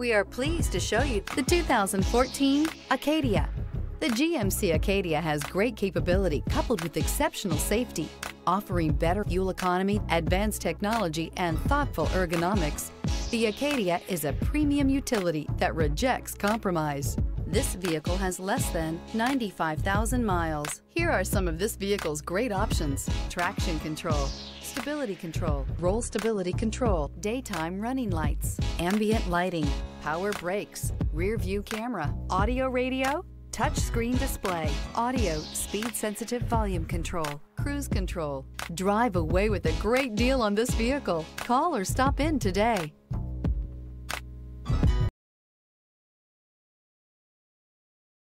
we are pleased to show you the 2014 Acadia. The GMC Acadia has great capability coupled with exceptional safety, offering better fuel economy, advanced technology, and thoughtful ergonomics. The Acadia is a premium utility that rejects compromise. This vehicle has less than 95,000 miles. Here are some of this vehicle's great options: traction control, stability control, roll stability control, daytime running lights, ambient lighting, power brakes, rear view camera, audio radio, touchscreen display, audio, speed-sensitive volume control, cruise control. Drive away with a great deal on this vehicle. Call or stop in today.